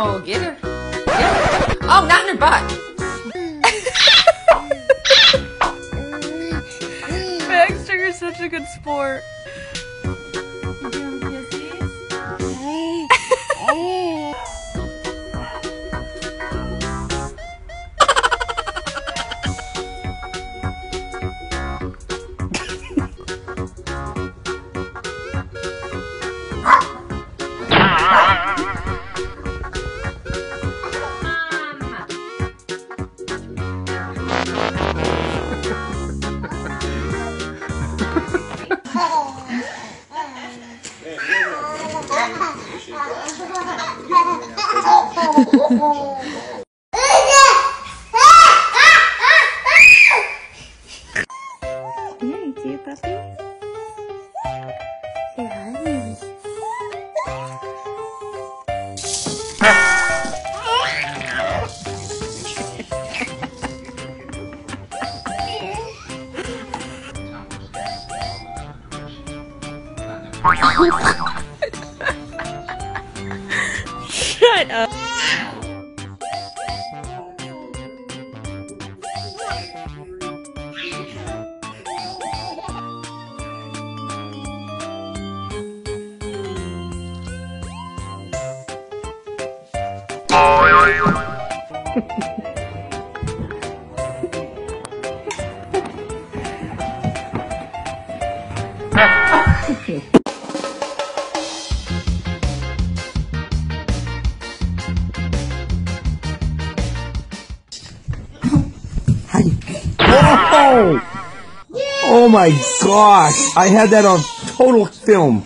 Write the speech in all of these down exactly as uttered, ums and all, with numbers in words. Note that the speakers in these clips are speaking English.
Oh yeah. Uh-oh, get her. Get her. Oh, not in her butt. Baxter, you're such a good sport. You doing kisses? Hey, cute puppy. Say hi, baby. Shut up. Okay. Oh! Oh my gosh! I had that on total film.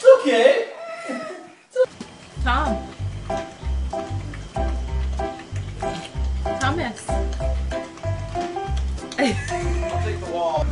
It's okay. Tom. Thomas. I'll take the wall.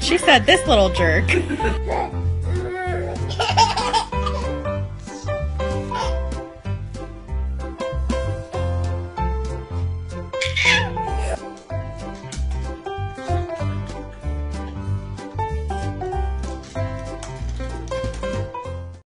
She said this little jerk.